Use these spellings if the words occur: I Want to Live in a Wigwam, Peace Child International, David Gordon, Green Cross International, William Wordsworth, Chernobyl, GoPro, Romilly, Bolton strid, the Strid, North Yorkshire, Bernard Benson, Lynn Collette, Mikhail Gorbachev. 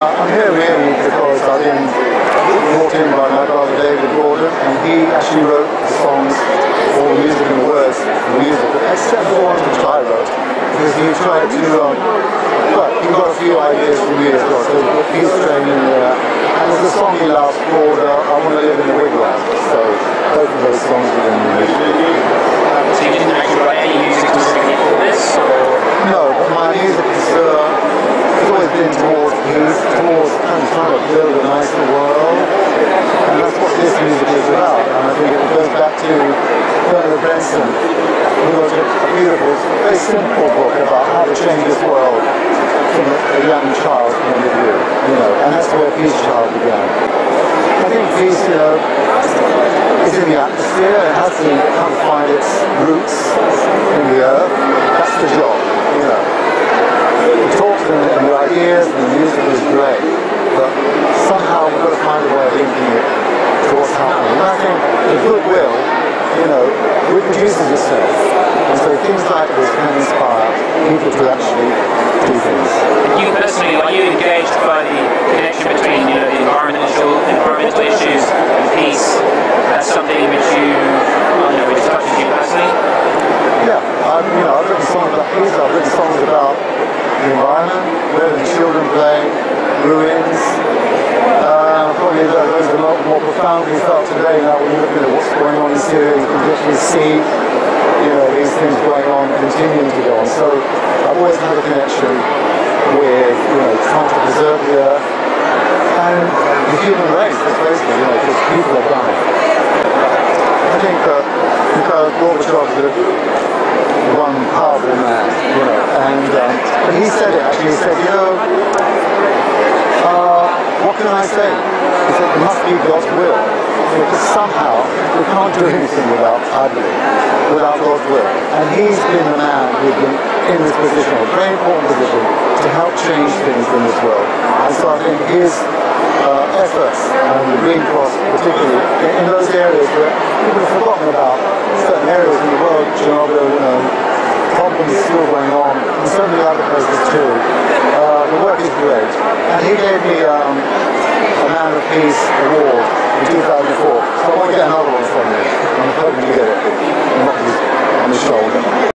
I'm here really because I've been brought in by my brother David Gordon, and he actually wrote the songs, all the music and the words for the music, except for one which I wrote, because he tried to, but he got a few ideas from years ago, so he's training there, and there's a song he loves called I Want to Live in a Wigwam, so both of those songs were in the music. So you didn't actually write any music specifically for this? No, but my music is always been towards youth, towards trying to build a nicer world, and that's what this music is about. And I think it goes back to Bernard Benson, who wrote a beautiful, very simple book about how to change this world from a young child's point of view, you know, and that's where Peace Child began. I think peace, you know, is in the atmosphere, it has to come find its roots in the earth. That's the job, you know. The talks and the ideas and the music is great, but somehow we've got to find a way of linking it to what's happening. And I think the goodwill, you know, reproduces itself. And so things like this can inspire people to actually do things. You personally, are you engaged by the connection between, you know, the environmental issues and peace? That's something which you, I don't know, which touches you personally? Yeah, you know, I've written songs about peace, I've written songs about the environment, where the children play, ruins. Probably those are a lot more profoundly felt today now when you look at what's going on in Syria. You can literally see, you know, these things going on, continuing to go on. So I've always had a connection with, you know, trying to preserve the earth and the human race, that's basically, you know, because people are dying. I think that Mikhail Gorbachev is one powerful man, you know, and he said it actually, he said, you know, what can I say? He said, it must be God's will. Because somehow, we can't do anything without, I believe, without God's will. And he's been a man who's been in this position, a very important position, to help change things in this world. And so I think his efforts, and the Green Cross particularly, in those areas where people have forgotten about certain areas in the world, Chernobyl, you know, problems still going on, and so many other places too. The work is great. And he gave me a Man of Peace award in 2004. So I want to get another one from him. I'm hoping to get it on the shoulder.